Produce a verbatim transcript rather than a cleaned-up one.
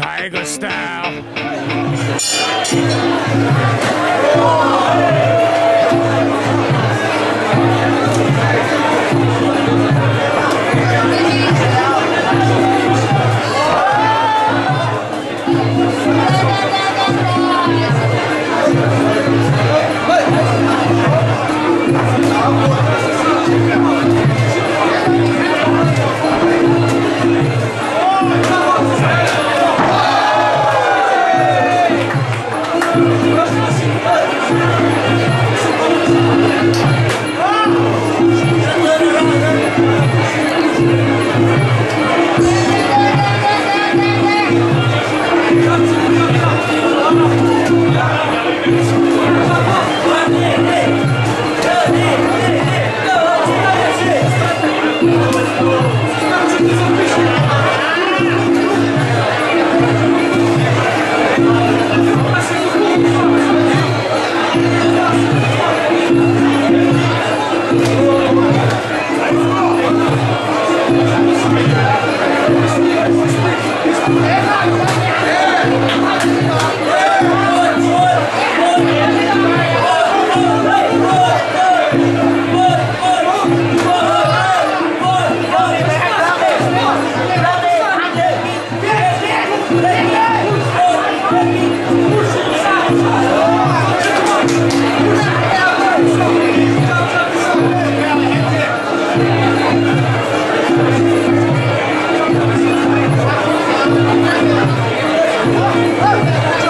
Tiger style. Let's go.